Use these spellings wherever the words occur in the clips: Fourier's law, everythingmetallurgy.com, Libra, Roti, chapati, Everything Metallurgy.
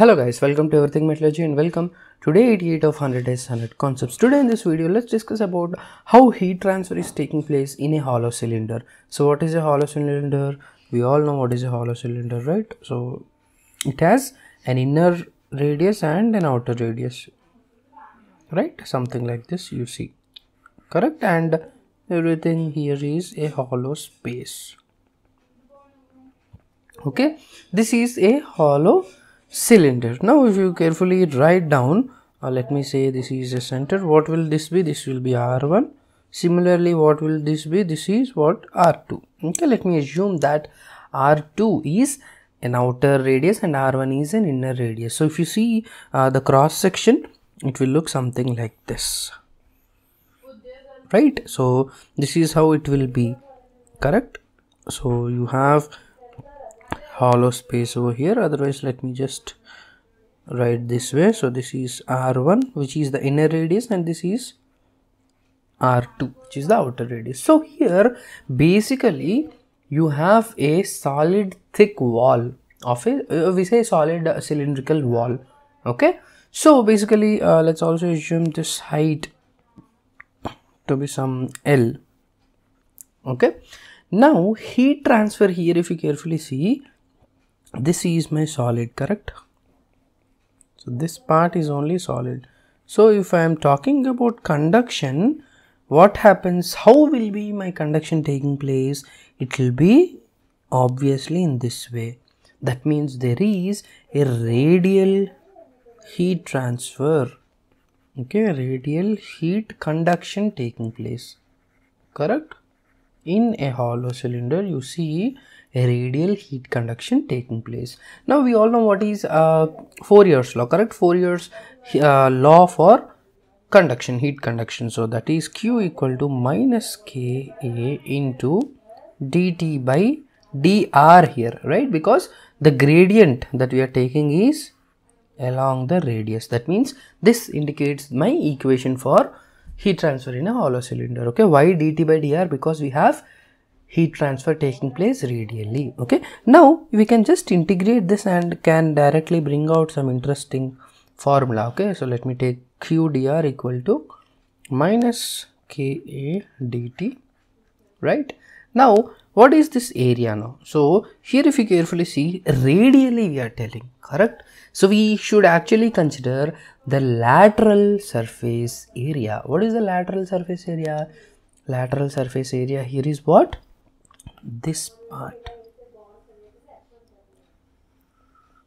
Hello guys, welcome to Everything Metallurgy and welcome. Today 88 of 100 is 100 concepts. Today in this video let's discuss about how heat transfer is taking place in a hollow cylinder. So what is a hollow cylinder? We all know what is a hollow cylinder, right? So it has an inner radius and an outer radius, right? Something like this you see, correct? And everything here is a hollow space. Okay, this is a hollow cylinder. Now if you carefully write down, let me say this is a center. What will this be? This will be R1. Similarly, what will this be? This is what? R2. Okay, let me assume that R2 is an outer radius and R1 is an inner radius. So if you see the cross section, it will look something like this, right? So this is how it will be, correct? So you have hollow space over here. Otherwise let me just write this way. So this is R1, which is the inner radius, and this is R2, which is the outer radius. So here basically you have a solid thick wall of a, we say solid cylindrical wall. Okay, so basically let's also assume this height to be some L. Okay, now heat transfer here, if you carefully see, this is my solid, correct? So this part is only solid. So if I am talking about conduction, what happens? How will be my conduction taking place? It will be obviously in this way. That means there is a radial heat transfer. Okay, radial heat conduction taking place, correct? In a hollow cylinder you see a radial heat conduction taking place. Now we all know what is Fourier's law, correct? Fourier's law for conduction, heat conduction. So that is Q equal to minus Ka into dT by dr here, right? Because the gradient that we are taking is along the radius. That means this indicates my equation for heat transfer in a hollow cylinder. Okay, why dT by dr? Because we have heat transfer taking place radially. Okay, now we can just integrate this and can directly bring out some interesting formula. Okay, so let me take Q dr equal to minus Ka dT, right? Now what is this area now? So here if you carefully see, radially we are telling, correct? So we should actually consider the lateral surface area. What is the lateral surface area? Lateral surface area here is what? This part,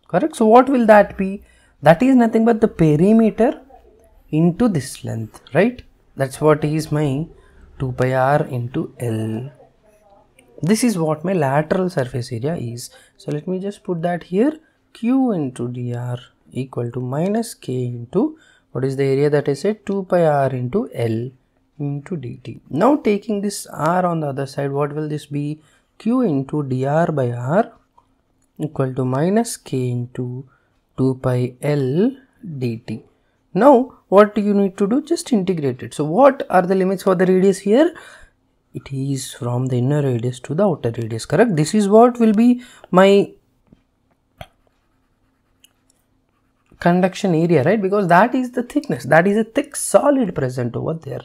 correct? So what will that be? That is nothing but the perimeter into this length, right? That's what is my 2 pi r into L. This is what my lateral surface area is. So let me just put that here. Q into dr equal to minus K into, what is the area that I said? 2 pi r into L into dt. Now taking this r on the other side, what will this be? Q into dr by r equal to minus K into 2 pi L dt. Now what do you need to do? Just integrate it. So what are the limits for the radius here? It is from the inner radius to the outer radius, correct? This is what will be my conduction area, right? Because that is the thickness, that is a thick solid present over there,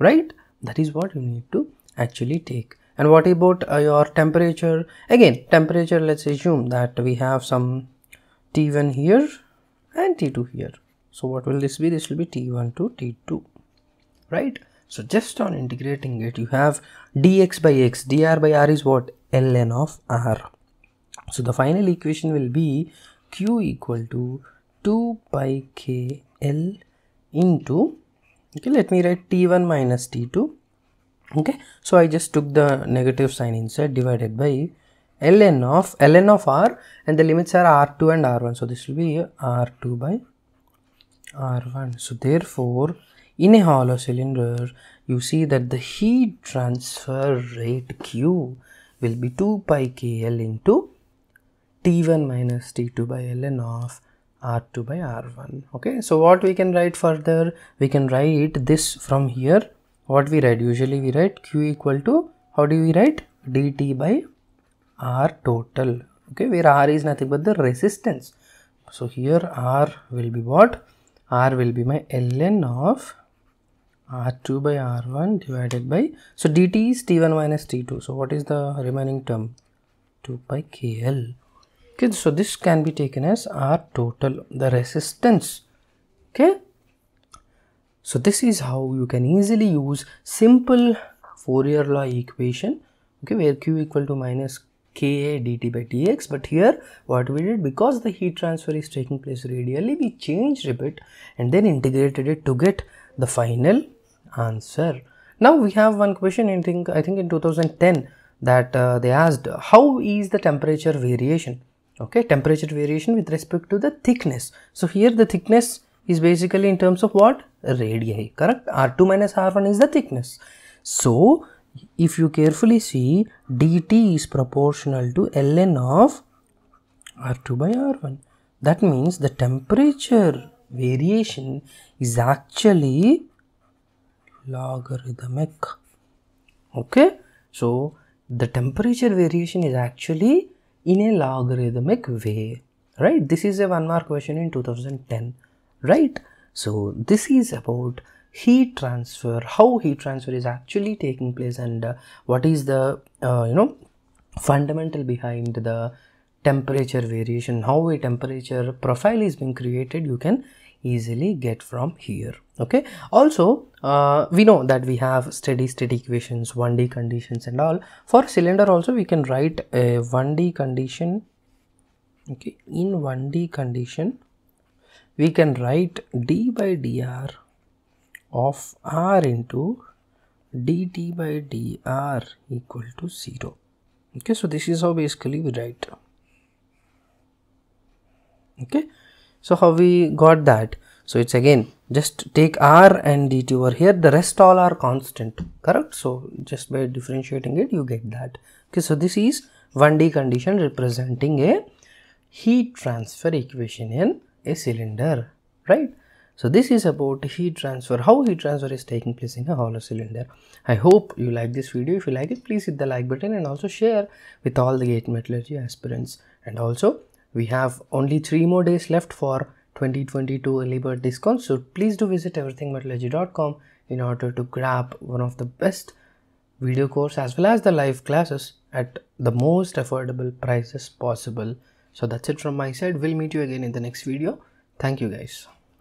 right? That is what you need to actually take. And what about your temperature? Again temperature, let's assume that we have some T1 here and T2 here. So what will this be? This will be T1 to T2, right? So just on integrating it, you have dx by x, dr by r is what? Ln of r. So the final equation will be Q equal to 2 pi K L into, okay, let me write T1 minus T2. Okay, so I just took the negative sign inside, divided by ln of r, and the limits are R2 and R1. So this will be R2 by R1. So therefore, in a hollow cylinder, you see that the heat transfer rate Q will be 2 pi KL into T1 minus T2 by ln of R2 by R1. Okay, so what we can write further? We can write this from here. What we write? Usually we write Q equal to, how do we write? dT by R total. Okay, where R is nothing but the resistance. So here R will be what? R will be my ln of R2 by R1 divided by, so dt is T1 minus T2. So what is the remaining term? 2 pi KL. Okay, so this can be taken as R total, the resistance. Okay. So this is how you can easily use simple Fourier law equation, okay, where Q equal to minus Ka dt by dx. But here what we did, because the heat transfer is taking place radially, we changed a bit and then integrated it to get the final answer. Now we have one question in I think in 2010 that they asked, how is the temperature variation? Okay, temperature variation with respect to the thickness. So here the thickness is basically in terms of what? Radii, correct? R2 minus R1 is the thickness. So if you carefully see, dt is proportional to ln of R2 by R1. That means the temperature variation is actually logarithmic. Okay, so the temperature variation is actually in a logarithmic way, right? This is a one mark question in 2010, right? So this is about heat transfer, how heat transfer is actually taking place, and what is the fundamental behind the temperature variation, how a temperature profile is being created, you can easily get from here. Okay, also we know that we have steady state equations, 1D conditions and all. For cylinder also we can write a 1D condition. Okay, in 1D condition we can write d by dr of r into dt by dr equal to 0. Okay, so this is how basically we write. Okay, so how we got that? So it's again just take r and dt over here, the rest all are constant, correct? So just by differentiating it you get that. Okay, so this is 1D condition representing a heat transfer equation in a cylinder, right? So this is about heat transfer, how heat transfer is taking place in a hollow cylinder. I hope you like this video. If you like it, please hit the like button and also share with all the GATE metallurgy aspirants. And also we have only 3 more days left for 2022 early bird discount. So please do visit everythingmetallurgy.com in order to grab one of the best video course as well as the live classes at the most affordable prices possible. So that's it from my side. We'll meet you again in the next video. Thank you guys.